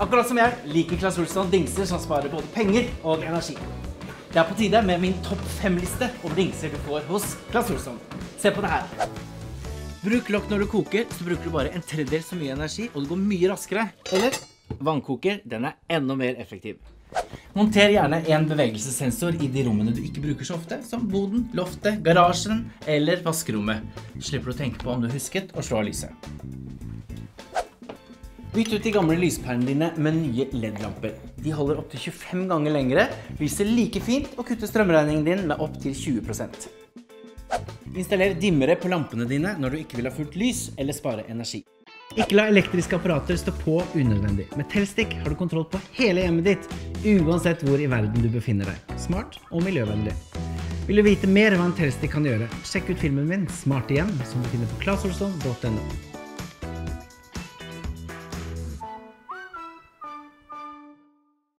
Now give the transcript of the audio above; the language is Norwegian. Akkurat som jeg liker Clas Ohlson dingser som sparer både penger og energi. Det er på tide med min topp 5-liste over dingser du får hos Clas Ohlson. Se på det her. Bruk lokk når du koker, så bruker du bare en tredjedel så mye energi, og det går mye raskere. Eller vannkoker, den er enda mer effektiv. Monter gjerne en bevegelsessensor i de rommene du ikke bruker så ofte, som boden, loftet, garasjen eller vaskerommet. Slipper du å tenke på om du husket å slå av lyset. Bytt ut de gamle lyspærene dine med nye LED-lamper. De holder opp til 25 ganger lengre, lyser like fint og kutter strømregningen din med opp til 20%. Installer dimmere på lampene dine når du ikke vil ha fullt lys eller spare energi. Ikke la elektriske apparater stå på unødvendig. Med TellStick har du kontroll på hele hjemmet ditt, uansett hvor i verden du befinner deg. Smart og miljøvennlig. Vil du vite mer om hva en TellStick kan gjøre? Sjekk ut filmen min Smart igjen, som du finner på clasohlson.no.